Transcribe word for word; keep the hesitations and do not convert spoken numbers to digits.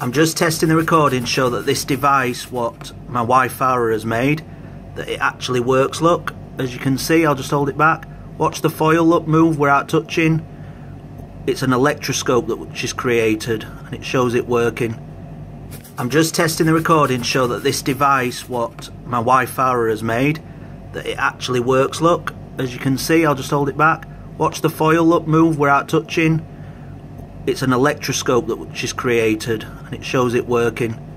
I'm just testing the recording to show that this device, what my wife Farah has made, that it actually works. Look, as you can see, I'll just hold it back. Watch the foil, look, move without touching. It's an electroscope that she's created, and it shows it working. I'm just testing the recording to show that this device, what my wife Farah has made, that it actually works. Look, as you can see, I'll just hold it back. Watch the foil, look, move without touching. It's an electroscope that she's created, and it shows it working.